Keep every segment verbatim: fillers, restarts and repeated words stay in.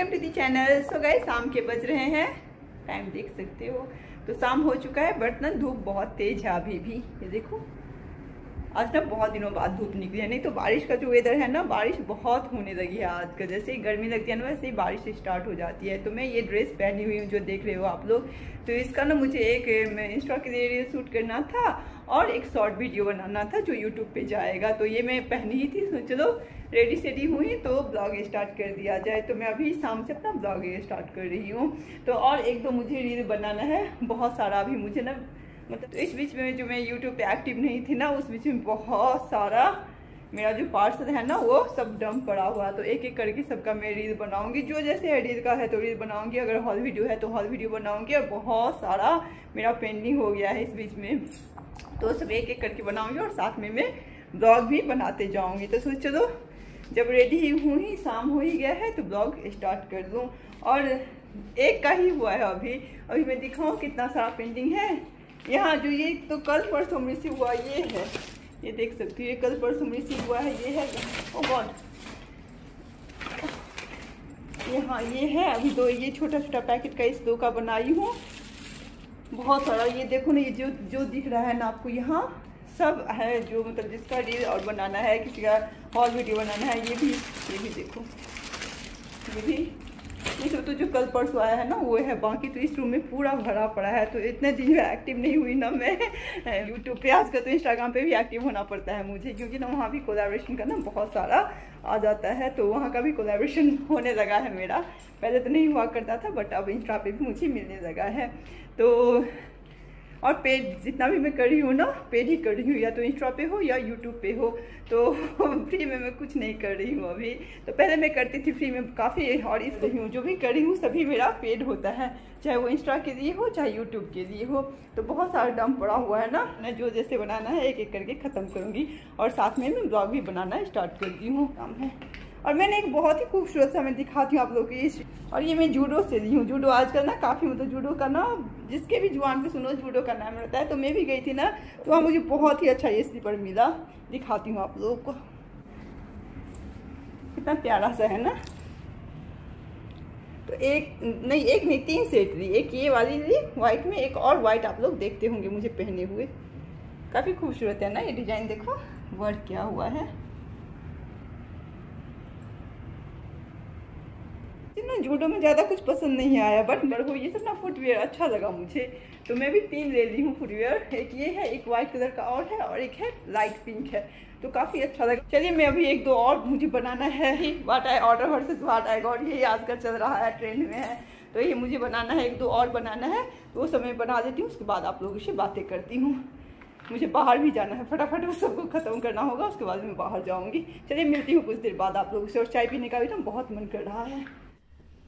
Welcome to the channel. So guys शाम के बज रहे हैं, टाइम देख सकते हो, तो शाम हो चुका है। बट ना धूप बहुत तेज है अभी भी, ये देखो। आज ना बहुत दिनों बाद धूप निकली है, नहीं तो बारिश का जो वेदर है ना, बारिश बहुत होने लगी है आज का। जैसे ही गर्मी लगती है ना, वैसे ही बारिश स्टार्ट हो जाती है। तो मैं ये ड्रेस पहनी हुई हूँ जो देख रहे हो आप लोग, तो इसका ना मुझे एक इंस्टा के लिए शूट करना था और एक शॉर्ट वीडियो बनाना था जो यूट्यूब पे जाएगा। तो ये मैं पहनी ही थी, तो चलो रेडी सेडी हुई तो ब्लॉग स्टार्ट कर दिया जाए। तो मैं अभी शाम से अपना ब्लॉग स्टार्ट कर रही हूँ। तो और एक दो मुझे रील बनाना है बहुत सारा। अभी मुझे ना मतलब तो इस बीच में जो मैं यूट्यूब पे एक्टिव नहीं थी ना, उस बीच में बहुत सारा मेरा जो पार्सल है ना वो सब डंप पड़ा हुआ। तो एक एक करके सबका मैं रील बनाऊंगी, जो जैसे रील का है तो रील बनाऊंगी, अगर हॉल वीडियो है तो हॉल वीडियो बनाऊंगी। और बहुत सारा मेरा पेंडिंग हो गया है इस बीच में, तो सब एक एक करके बनाऊंगी और साथ में मैं ब्लॉग भी बनाते जाऊंगी। तो सोच चलो जब रेडी हुई, शाम हो ही गया है तो ब्लॉग स्टार्ट कर दूँ। और एक का ही हुआ है अभी, अभी मैं दिखाऊँ कितना सारा पेंडिंग है यहाँ। जो ये तो कल परसों में से हुआ ये है, ये देख सकती हो, ये कल परसों में से हुआ है ये है। ओ गॉड, यहाँ ये है। अभी दो ये छोटा छोटा पैकेट का इस दो का बनाई हूँ, बहुत सारा। ये देखो ना, ये जो जो दिख रहा है ना आपको, यहाँ सब है जो मतलब जिसका रील और बनाना है, किसी का हॉल वीडियो बनाना है। ये भी ये भी देखो, ये भी ये सब तो जो कल परसों आया है ना वो है। बाकी तो इस रूम में पूरा भरा पड़ा है। तो इतने दिन में एक्टिव नहीं हुई ना मैं यूट्यूब पे, आज का तो इंस्टाग्राम पे भी एक्टिव होना पड़ता है मुझे, क्योंकि ना वहाँ भी कोलैबोरेशन का ना बहुत सारा आ जाता है। तो वहाँ का भी कोलैबोरेशन होने लगा है मेरा, पहले तो नहीं हुआ करता था बट अब इंस्टा पे भी मुझे मिलने लगा है। तो और पेड जितना भी मैं कर रही हूँ ना, पेड ही कर रही हूँ, या तो इंस्टा पे हो या यूट्यूब पे हो। तो फ्री में मैं कुछ नहीं कर रही हूँ अभी। तो पहले मैं करती थी फ्री में काफ़ी, और इस रही हूँ जो भी कर रही हूँ सभी मेरा पेड होता है, चाहे वो इंस्टा के लिए हो चाहे यूट्यूब के लिए हो। तो बहुत सारा डंप पड़ा हुआ है ना, मैं जो जैसे बनाना है एक एक करके ख़त्म करूँगी और साथ में मैं ब्लॉग भी बनाना स्टार्ट करती हूँ। काम है। और मैंने एक बहुत ही खूबसूरत सा, मैं दिखाती हूँ आप लोगों की। और ये मैं जूडो से ली हूँ। जूडो आजकल ना काफ़ी मतलब जूडो का ना जिसके भी जुबान पे सुनो जूडो का नाम रहता है। तो मैं भी गई थी ना, तो वहाँ मुझे बहुत ही अच्छा ये स्लीपर मिला, दिखाती हूँ आप लोगों को, कितना प्यारा सा है ना। तो एक नहीं एक नहीं तीन सेट ली, एक ये वाली ली वाइट में, एक और वाइट आप लोग देखते होंगे मुझे पहने हुए। काफ़ी खूबसूरत है ना ये डिज़ाइन, देखो वर्क क्या हुआ है ना। जूडो में ज़्यादा कुछ पसंद नहीं आया बट मेरे को ये सब ना फुटवेयर अच्छा लगा मुझे, तो मैं भी तीन ले ली हूँ फुटवेयर। एक ये है, एक वाइट कलर का और है, और एक है लाइट पिंक है। तो काफ़ी अच्छा लगा। चलिए मैं अभी एक दो और मुझे बनाना है, what I order versus what I got, यही आजकल चल रहा है, ट्रेंड में है। तो ये मुझे बनाना है, एक दो और बनाना है, तो वो समय बना देती हूँ, उसके बाद आप लोगों से बातें करती हूँ। मुझे बाहर भी जाना है, फटाफट वो सबको ख़त्म करना होगा, उसके बाद मैं बाहर जाऊँगी। चलिए मिलती हूँ कुछ देर बाद आप लोगों से। और चाय पीने का भी ना बहुत मन कर रहा है।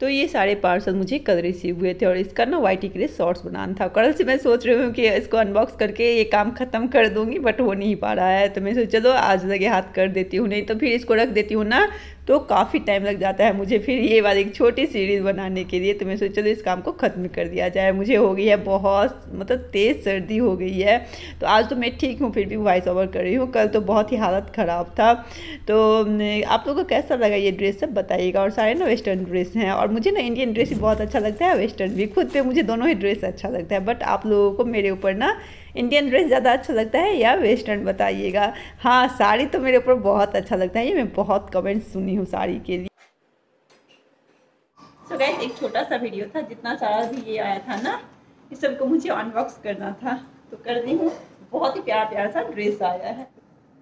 तो ये सारे पार्सल मुझे कल रिसीव हुए थे, और इसका ना वाइटी के लिए शॉर्ट्स बनाना था। कल से मैं सोच रही हूँ कि इसको अनबॉक्स करके ये काम ख़त्म कर दूँगी बट हो नहीं पा रहा है। तो मैं सोच चलो आज लगे हाथ कर देती हूँ, नहीं तो फिर इसको रख देती हूँ ना तो काफ़ी टाइम लग जाता है मुझे फिर ये वाली छोटी सीरीज़ बनाने के लिए। तो मैं सोच चलो इस काम को ख़त्म कर दिया जाए। मुझे हो गई है बहुत मतलब तेज़ सर्दी हो गई है। तो आज तो मैं ठीक हूँ फिर भी वॉइस ओवर कर रही हूँ, कल तो बहुत ही हालत ख़राब था। तो आप लोगों को कैसा लगा ये ड्रेस सब बताइएगा। और सारे ना वेस्टर्न ड्रेस हैं, और मुझे ना इंडियन ड्रेस भी बहुत अच्छा लगता है, वेस्टर्न भी, खुद पे मुझे दोनों ही ड्रेस अच्छा लगता है। बट आप लोगों को मेरे ऊपर ना इंडियन ड्रेस ज़्यादा अच्छा लगता है या वेस्टर्न बताइएगा। हाँ साड़ी तो मेरे ऊपर बहुत अच्छा लगता है, ये मैं बहुत कमेंट्स सुनी हूँ साड़ी के लिए। सो गाइस एक छोटा सा वीडियो था, जितना सारा भी ये आया था ना इस सबको मुझे अनबॉक्स करना था, तो कर दी हूँ। बहुत ही प्यारा प्यारा सा ड्रेस आया है।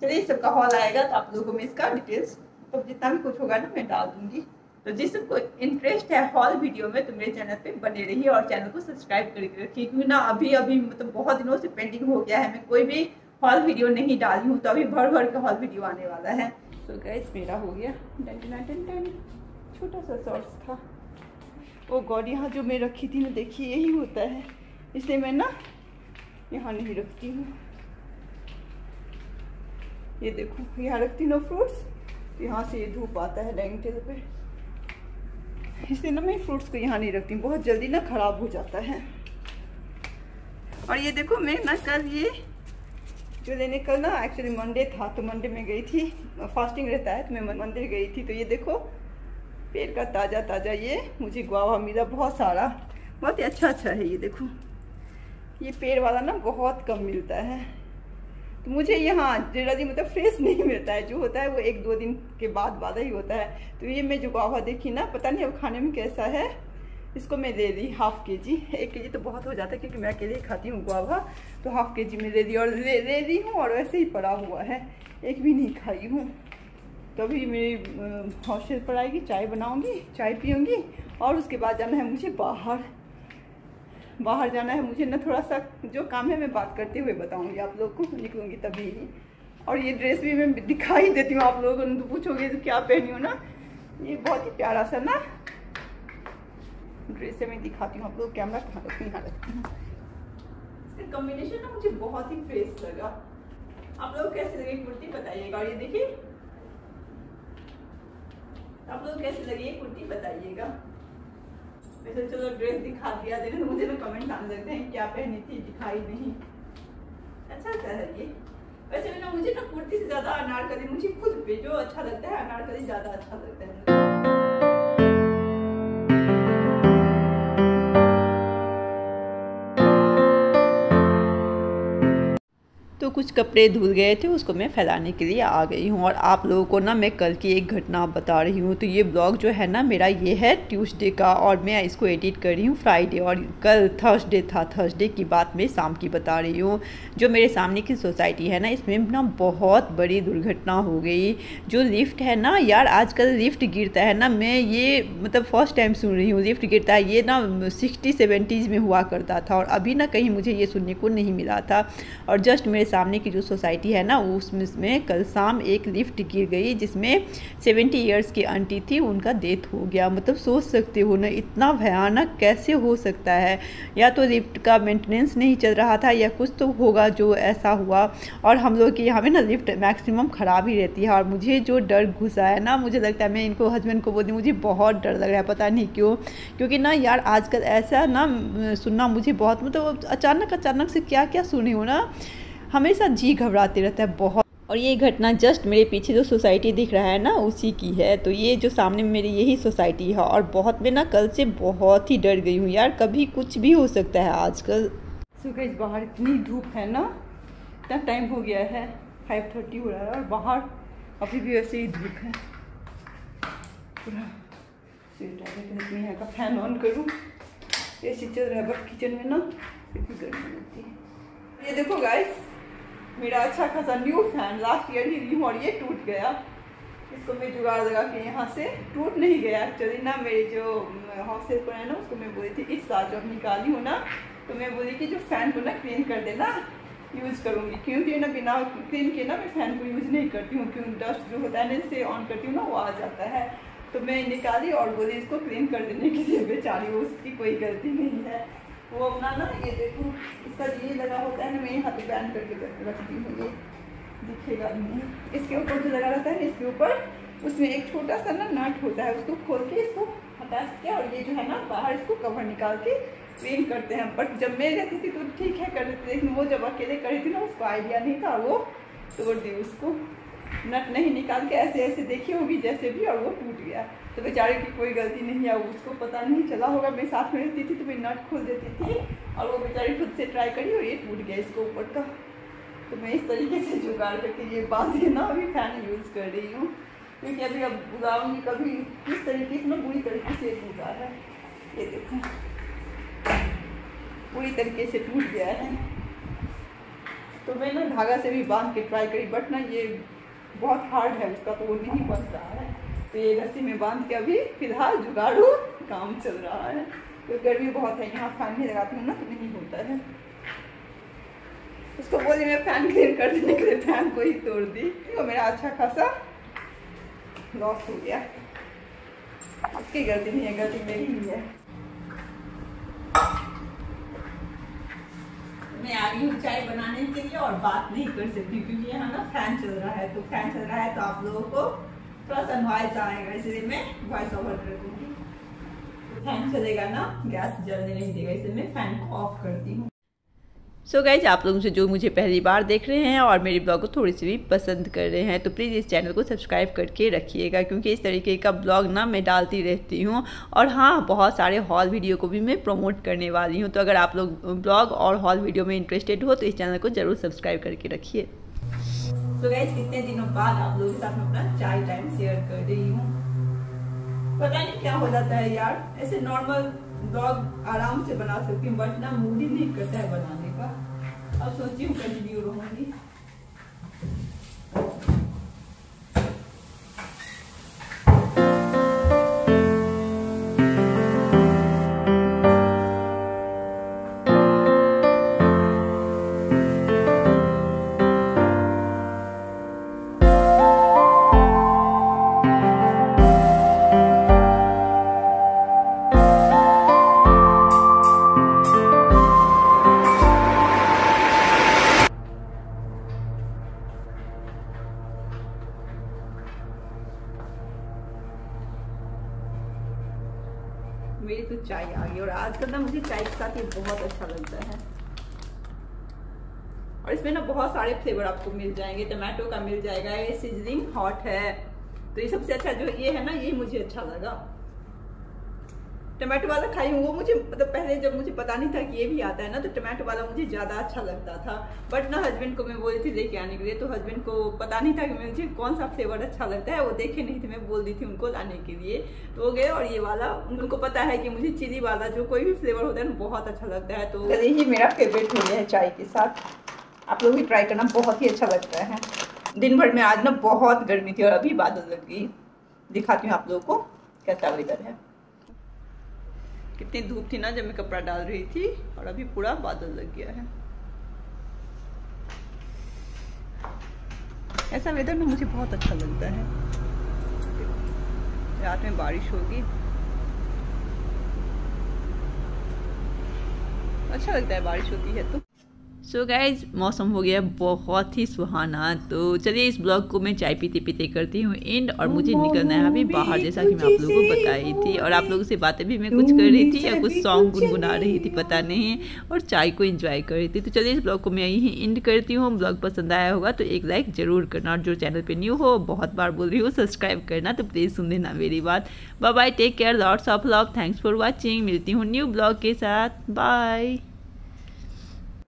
चलिए इस सबका हॉल आएगा तो आप लोगों को मैं इसका डिटेल्स तो जितना भी कुछ होगा ना मैं डाल दूँगी। तो जिसको इंटरेस्ट है हॉल वीडियो में तो मेरे चैनल पे बने रहिए और चैनल को सब्सक्राइब करके रखिए, क्योंकि ना अभी अभी मतलब बहुत दिनों से पेंडिंग हो गया है, मैं कोई भी हॉल वीडियो नहीं डाली हूँ। तो अभी भर भर का हॉल वीडियो आने वाला है। तो गाइस मेरा हो गया छोटा सा शॉर्ट्स था। ओ गॉड, यहाँ जो मैं रखी थी ना देखिए यही होता है, इसलिए मैं ना यहाँ नहीं रखती हूँ। ये देखो यहाँ रखती हूँ ना फ्रूट्स, यहाँ से ये धूप आता है डाइनिंग टेबल पर, इसलिए ना मैं फ्रूट्स को यहाँ नहीं रखती हूँ, बहुत जल्दी ना ख़राब हो जाता है। और ये देखो मैं ना कल ये जो लेने, कल ना एक्चुअली मंडे था तो मंडे में गई थी, फास्टिंग रहता है तो मैं मंदिर गई थी। तो ये देखो पेड़ का ताज़ा ताज़ा। ये मुझे गुआवा मिला बहुत सारा, बहुत ही अच्छा अच्छा है। ये देखो, ये पेड़ वाला ना बहुत कम मिलता है, तो मुझे यहाँ डेढ़ी मतलब फ्रेश नहीं मिलता है, जो होता है वो एक दो दिन के बाद वाला ही होता है। तो ये मैं जो गुआवा देखी ना, पता नहीं अब खाने में कैसा है, इसको मैं ले ली हाफ के जी। एक के जी तो बहुत हो जाता है क्योंकि मैं अकेले ही खाती हूँ गुआवा, तो हाफ के जी में ले ली और ले ले ली हूँ और वैसे ही पड़ा हुआ है, एक भी नहीं खाई हूँ। तो अभी मेरी हॉस्टल पर आएगी, चाय बनाऊँगी, चाय पीऊँगी और उसके बाद जाना है मुझे बाहर, बाहर जाना है मुझे ना, थोड़ा सा जो काम है मैं बात करते हुए बताऊँगी आप लोग को, निकलूँगी तभी। और ये ड्रेस भी मैं दिखाई देती हूँ आप लोगों को, पूछोगे तो क्या पहनी हो ना, ये बहुत ही प्यारा सा ना ड्रेस है। मैं दिखाती हूँ आप लोग, कैमरा कहाँ रखती हूँ, यहाँ रखती हूँ। इसका कॉम्बिनेशन ना मुझे बहुत ही फ्रेश लगा। आप लोग कैसे लगे कुर्ती बताइएगा, और ये देखिए आप लोग कैसे लगे कुर्ती बताइएगा। वैसे चलो ड्रेस दिखा दिया, देखो मुझे ना कमेंट आने लगते हैं क्या पहनी थी, दिखाई नहीं। अच्छा सा है ये। वैसे ना मुझे ना कुर्ती से ज़्यादा अनारकली, मुझे खुद पे जो अच्छा लगता है अनारकली ज़्यादा अच्छा लगता है। कुछ कपड़े धुल गए थे, उसको मैं फैलाने के लिए आ गई हूँ। और आप लोगों को ना मैं कल की एक घटना बता रही हूँ। तो ये ब्लॉग जो है ना मेरा, ये है ट्यूसडे का और मैं इसको एडिट कर रही हूँ फ्राइडे, और कल थर्सडे था। थर्सडे की बात मैं शाम की बता रही हूँ। जो मेरे सामने की सोसाइटी है ना, इसमें ना बहुत बड़ी दुर्घटना हो गई। जो लिफ्ट है ना यार, आजकल लिफ्ट गिरता है ना, मैं ये मतलब फर्स्ट टाइम सुन रही हूँ लिफ्ट गिरता है। ये ना सिक्सटी सेवेंटीज़ में हुआ करता था और अभी ना कहीं मुझे ये सुनने को नहीं मिला था। और जस्ट मेरे सामने की जो सोसाइटी है ना, उसमें कल शाम एक लिफ्ट गिर गई जिसमें सेवेंटी इयर्स की आंटी थी, उनका डेथ हो गया। मतलब सोच सकते हो ना, इतना भयानक कैसे हो सकता है। या तो लिफ्ट का मेंटेनेंस नहीं चल रहा था या कुछ तो होगा जो ऐसा हुआ। और हम लोग के यहाँ पे ना लिफ्ट मैक्सिमम ख़राब ही रहती है। और मुझे जो डर घुसा है ना, मुझे लगता है, मैं इनको हस्बैंड को बोलती हूँ मुझे बहुत डर लग रहा है, पता नहीं क्यों। क्योंकि ना यार आजकल ऐसा ना सुनना मुझे बहुत मतलब अचानक अचानक से क्या क्या सुनी हो ना, हमेशा जी घबराते रहता है बहुत। और ये घटना जस्ट मेरे पीछे जो सोसाइटी दिख रहा है ना, उसी की है। तो ये जो सामने मेरी यही सोसाइटी है। और बहुत मैं ना कल से बहुत ही डर गई हूँ यार, कभी कुछ भी हो सकता है आजकल। सुबह इस बाहर इतनी धूप है ना, इतना टाइम हो गया है, फाइव थर्टी हो रहा है और बाहर अभी भी वैसे ही धूप है। यहाँ का फैन ऑन करूँ, ऐसे चल रहा है बट किचन में ना गर्मी होती है। ये देखो गाइस, मेरा अच्छा खासा न्यू फैन लास्ट ईयर ही ली हूँ और ये टूट गया। इसको मैं जुगाड़ लगा के यहाँ से, टूट नहीं गया एक्चुअली ना, मेरे जो हॉस्टल पर है ना उसको मैं बोली थी, इस साल जब निकाली हूँ ना तो मैं बोली कि जो फ़ैन को ना क्लीन कर देना, यूज़ करूँगी। क्योंकि ना बिना क्लीन के ना मैं फ़ैन को यूज़ नहीं करती हूँ, क्योंकि डस्ट जो होता है ना इससे ऑन करती हूँ ना, वो आ जाता है। तो मैं निकाली और बोली इसको क्लीन कर देने के लिए बेचारी, उसकी कोई गलती नहीं है। वो अपना ना ये देखो, इसका ये लगा होता है ना, मैं यहाँ पे बैन करके रखती हूँ, ये दिखेगा नहीं। इसके ऊपर जो लगा रहता है इसके ऊपर, उसमें एक छोटा सा ना नट होता है, उसको खोल के इसको हटा सकते हैं। और ये जो है ना बाहर इसको कवर निकाल के क्लीन करते हैं। बट जब मैं रहती थी तो ठीक है कर लेते, लेकिन वो जब अकेले करी थी ना, उसको आइडिया नहीं था और वो तोड़ दी, उसको नट नहीं निकाल के ऐसे ऐसे देखी होगी जैसे भी, और वो टूट गया। तो बेचारे की कोई गलती नहीं है, उसको पता नहीं चला होगा। मैं साथ में रहती थी तो मैं नट खोल देती थी और वो बेचारी खुद से ट्राई करी और ये टूट गया इसको ऊपर का। तो मैं इस तरीके से जुगाड़ करके ये बात है ना अभी फैन यूज़ कर रही हूँ, क्योंकि अभी अब बुलाऊँगी कभी इस तरीके से ना, बुरी तरीके से टूटा है। ये देखो पूरी तरीके से टूट गया है। तो मैं ना धागा से भी बांध के ट्राई करी, बट ना ये बहुत हार्ड है उसका, तो वो नहीं बन रहा है। तो ये रस्सी में बांध के अभी फिलहाल जुगाड़ू काम चल रहा है। तो गर्मी बहुत है, यहाँ फैन नहीं लगाती हूँ ना तो नहीं होता है। उसको बोली मैं फैन क्लीन कर देने के लिए फैन को ही तोड़ दी, तो मेरा अच्छा खासा लॉस हो गया। उसकी गलती नहीं है, गलती मेरी ही है। मैं आ गई हूँ चाय बनाने के लिए और बात नहीं कर सकती क्योंकि यहाँ ना फैन चल रहा है। तो फैन चल रहा है तो आप लोगों को थोड़ा सा नॉइज आएगा, इसलिए मैं वॉइस ओवर कर दूँगी। फैन चलेगा ना, गैस जलने नहीं देगा, इसलिए मैं फैन को ऑफ करती हूँ। सो so गाइज आप लोगों से जो मुझे पहली बार देख रहे हैं और मेरे ब्लॉग को थोड़ी सी भी पसंद कर रहे हैं तो प्लीज़ इस चैनल को सब्सक्राइब करके रखिएगा, क्योंकि इस तरीके का ब्लॉग ना मैं डालती रहती हूँ। और हाँ, बहुत सारे हॉल वीडियो को भी मैं प्रमोट करने वाली हूँ, तो अगर आप लोग ब्लॉग और हॉल वीडियो में इंटरेस्टेड हो तो इस चैनल को ज़रूर सब्सक्राइब करके रखिए। तो गाइज कितने दिनों बाद आप लोगों के साथ अपना चाय टाइम शेयर कर रही हूँ। पता नहीं क्या हो जाता है यार, ऐसे नॉर्मल ब्लॉग आराम से बना सकती हूँ बट ना मूड ही नहीं करता है बनाने का। अब सोची हूँ कंटिन्यू रहूंगी। मेरी तो चाय आ गई और आजकल ना मुझे चाय के साथ ये बहुत अच्छा लगता है। और इसमें ना बहुत सारे फ्लेवर आपको मिल जाएंगे, टमाटो का मिल जाएगा, ये सीजनिंग हॉट है तो ये सबसे अच्छा जो ये है ना, ये मुझे अच्छा लगा। टमाटो वाला खाई हूँ, वो मुझे मतलब पहले जब मुझे पता नहीं था कि ये भी आता है ना, तो टमाटो वाला मुझे ज़्यादा अच्छा लगता था। बट ना हस्बैंड को मैं बोली थी लेके आने के लिए, तो हस्बैंड को पता नहीं था कि मुझे कौन सा फ्लेवर अच्छा लगता है, वो देखे नहीं थे, मैं बोल दी थी उनको लाने के लिए तो वो गए। और ये वाला उनको पता है कि मुझे चिली वाला जो कोई भी फ्लेवर होता है ना बहुत अच्छा लगता है, तो यही मेरा फेवरेट हो गया है चाय के साथ। आप लोग भी ट्राई करना, बहुत ही अच्छा लगता है। दिन भर में आज ना बहुत गर्मी थी और अभी बादल लग गई, दिखाती हूँ आप लोगों को कैसा वेदर है। कितनी धूप थी ना जब मैं कपड़ा डाल रही थी और अभी पूरा बादल लग गया है। ऐसा वेदर में मुझे बहुत अच्छा लगता है। रात में बारिश होगी, अच्छा लगता है बारिश होती है तो। सो गाइज मौसम हो गया बहुत ही सुहाना, तो चलिए इस ब्लॉग को मैं चाय पीते पीते करती हूँ एंड। और मुझे निकलना है अभी बाहर, जैसा कि मैं आप लोगों को बताई थी। और आप लोगों से बातें भी मैं कुछ कर रही थी या कुछ सॉन्ग गुनगुना रही थी पता नहीं, और चाय को एंजॉय कर रही थी। तो चलिए इस ब्लॉग को मैं यहीं एंड करती हूँ। ब्लॉग पसंद आया होगा तो एक लाइक ज़रूर करना, और जो चैनल पर न्यू हो, बहुत बार बोल रही हूँ, सब्सक्राइब करना, तो प्लीज़ सुन लेना मेरी बात। Bye bye, take care, lots of love, thanks for watching. मिलती हूँ न्यू ब्लॉग के साथ, बाय।